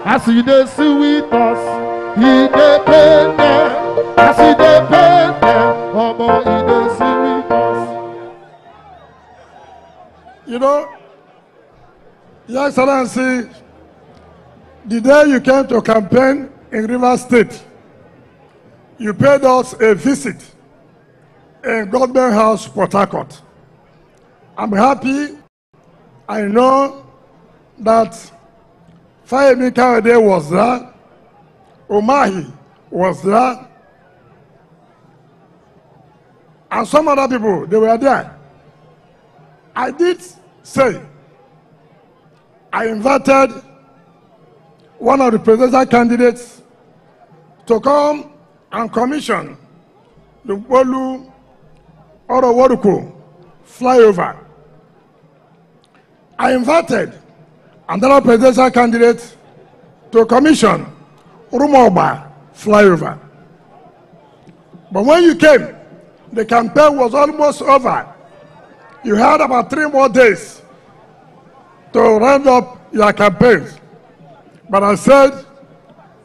As you dey see with us, he dey pain them. As he dey pain them, omo he dey see with us. You know, Your Excellency, the day you came to campaign in Rivers State, you paid us a visit in Government House, Port Harcourt. I'm happy. I know that Fahemi Kawede was there, Umahi was there, and some other people, they were there. I did say, I invited one of the presidential candidates to come and commission the Bolu Oroworuku flyover. I invited another presidential candidate to commission Rumuoba flyover. But when you came, the campaign was almost over. You had about 3 more days to round up your campaigns. But I said,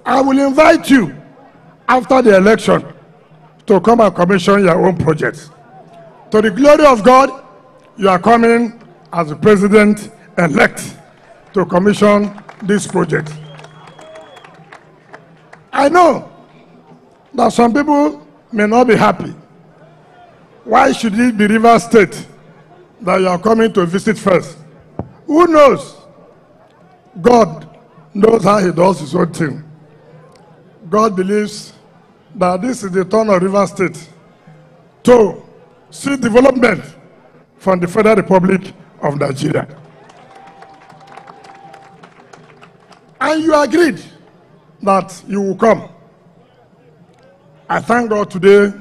I will invite you after the election to come and commission your own projects. To the glory of God, you are coming as the president-elect to commission this project. I know that some people may not be happy. Why should it be Rivers State that you are coming to visit first? Who knows? God knows how he does his own thing. God believes that this is the turn of Rivers State to see development from the Federal Republic of Nigeria. And you agreed that you will come. I thank God today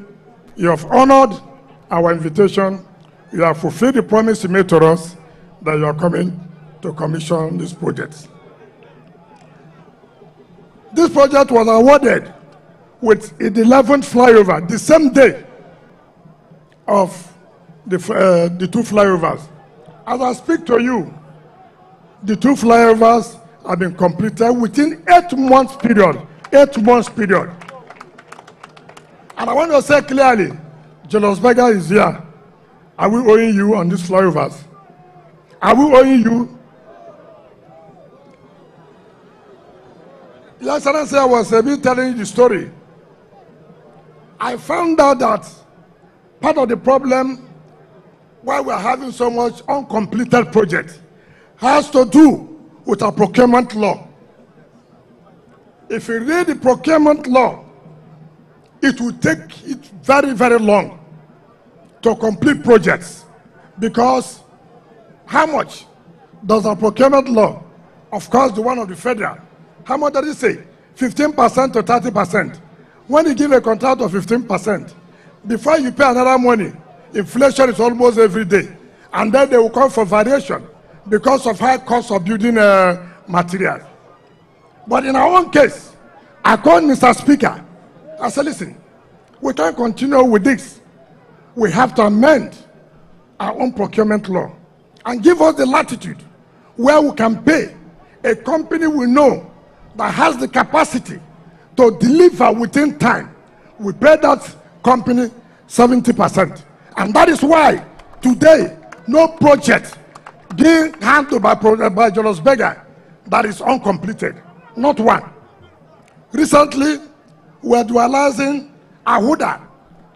you have honored our invitation. You have fulfilled the promise you made to us that you are coming to commission this project. This project was awarded with the 11th flyover, the same day of the 2 flyovers. As I speak to you, the 2 flyovers have been completed within 8 months period. 8 months period. And I want to say clearly, Jonas Vega is here. Are we owing you on these flyovers? Are we owing you? Last time I was telling you the story. I found out that part of the problem why we're having so much uncompleted projects has to do with our procurement law. If you read the procurement law, it will take it very, very long to complete projects, because how much does our procurement law, of course the one of the federal, how much does it say? 15% to 30%. When you give a contract of 15%, before you pay another money, inflation is almost every day, and then they will come for variation because of high cost of building materials. But in our own case, I called Mr. Speaker. I said, listen, we can't continue with this. We have to amend our own procurement law and give us the latitude where we can pay a company we know that has the capacity to deliver within time. We pay that company 70%. And that is why today, no project being handled by Julius Berger that is uncompleted. Not one. Recently, we are dualizing Ahuda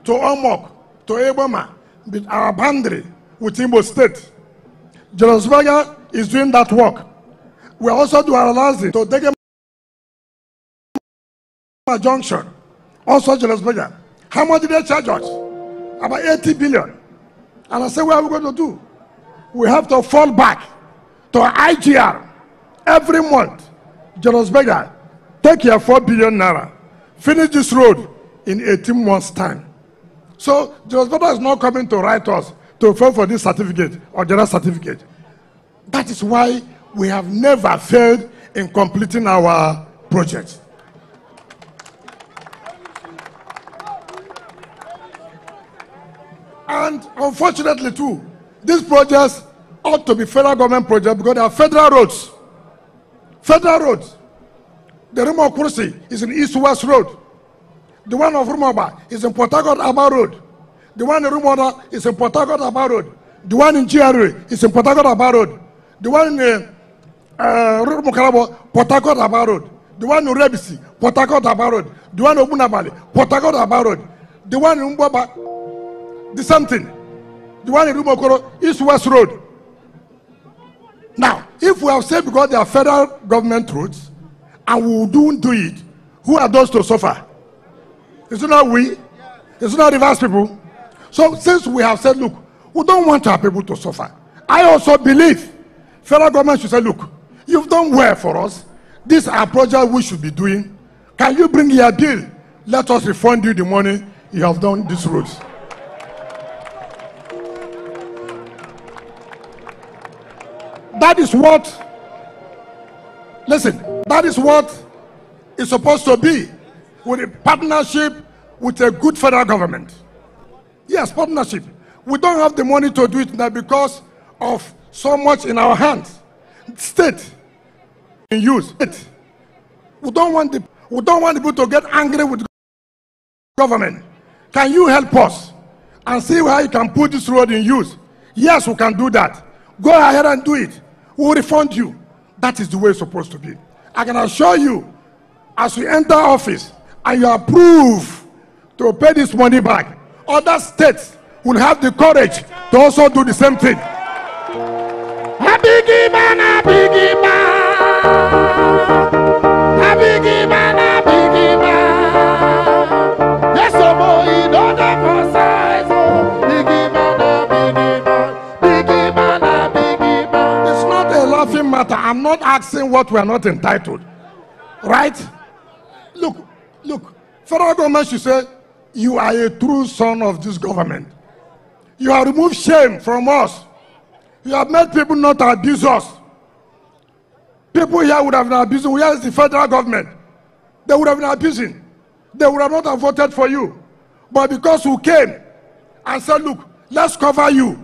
to Omok to Eboma with our boundary with Timbo State. Julius Berger is doing that work. We are also dualizing to Degema Junction, also Julius Berger. How much did they charge us? About 80 billion. And I said, what are we going to do? We have to fall back to IGR every month. Jonas Vega, take your 4 billion naira. Finish this road in 18 months' time. So Jonas Vega is not coming to write us to fill for this certificate or general certificate. That is why we have never failed in completing our project. And unfortunately, too, these projects ought to be federal government projects because they are federal roads. Federal roads. The Rumuokwursi is in East-West Road. The one of Rumuoba is in Portagot-Aba Road. The one in Rumuola is in Portagot-Aba Road. The one in GRA is in Portagot-Aba Road. The one in Rumuokwuta, Portagot-Aba Road. The one in Rebisi, Portagot-Aba Road. The one in Obunabali, Portagot-Aba Road. The one in Umboaba, the same thing. The one in Rumuokoro, East-West Road. Now, if we have said because they are federal government roads, and we don't do it, who are those to suffer? It's not we. It's not Rivers people. So since we have said, look, we don't want our people to suffer, I also believe federal government should say, look, you've done well for us. These are projects we should be doing. Can you bring your bill? Let us refund you the money you have done these roads. That is what, listen, that is what is supposed to be, with a partnership with a good federal government. Yes, partnership. We don't have the money to do it now because of so much in our hands. State in use. We don't want people to get angry with government. Can you help us and see how you can put this road in use? Yes, we can do that. Go ahead and do it. We'll refund you. That is the way it's supposed to be. I can assure you, as we enter office and you approve to pay this money back, other states will have the courage to also do the same thing. I'm not asking what we are not entitled, right? Look, federal government should say, you are a true son of this government. You have removed shame from us. You have made people not abuse us. People here would have been abusing. Where is the federal government? They would have been abusing. They would have not have voted for you. But because you came and said, look, let's cover you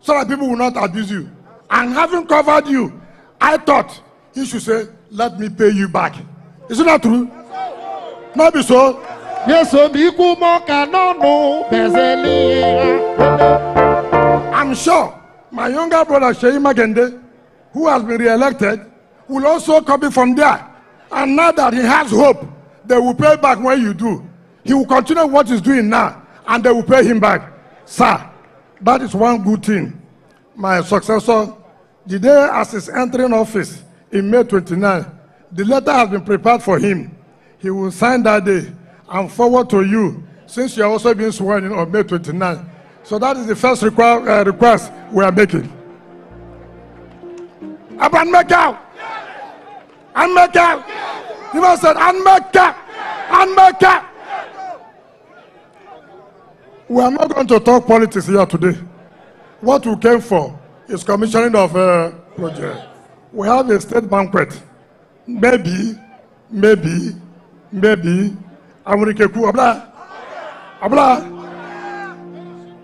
so that people will not abuse you. And having covered you, I thought he should say, let me pay you back. Is it not true? Not be so. Yes, sir. I'm sure my younger brother Shaimagende, who has been re-elected, will also copy from there. And now that he has hope, they will pay back when you do. He will continue what he's doing now, and they will pay him back. Sir, that is one good thing. My successor, the day as his entering office in May 29, the letter has been prepared for him. He will sign that day and forward to you, since you are also being sworn in on May 29. So that is the first request we are making. And make out. And make out. You must say, and make out. And make out. We are not going to talk politics here today. What we came for is commissioning of a project. We have a state banquet. Maybe, Amuri Keku, Abla.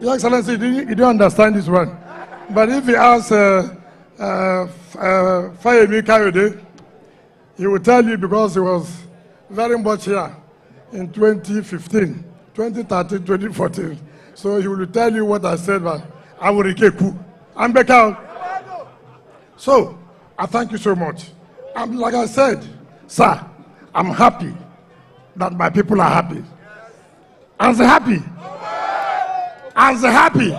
Your Excellency, you don't understand this one. But if he asks Fayemi Kayode, he will tell you because he was very much here in 2015, 2013, 2014. So he will tell you what I said about Amuri Keku. I'm back out. So, I thank you so much. Like I said, sir, I'm happy that my people are happy. And they're happy. And they're happy.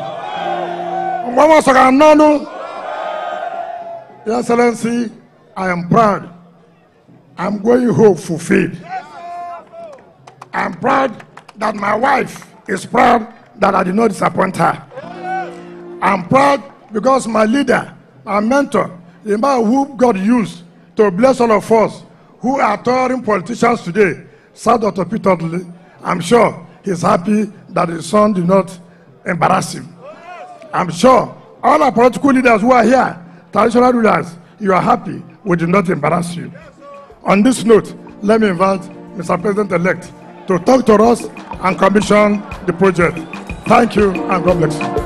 Your Excellency, I am proud. I'm going home fulfilled. I'm proud that my wife is proud that I did not disappoint her. I'm proud because my leader, my mentor, the man who God used to bless all of us who are touring politicians today, Sir Dr. Peter Lee, I'm sure he's happy that his son did not embarrass him. I'm sure all our political leaders who are here, traditional rulers, you are happy we did not embarrass you. On this note, let me invite Mr. President-elect to talk to us and commission the project. Thank you and God bless you.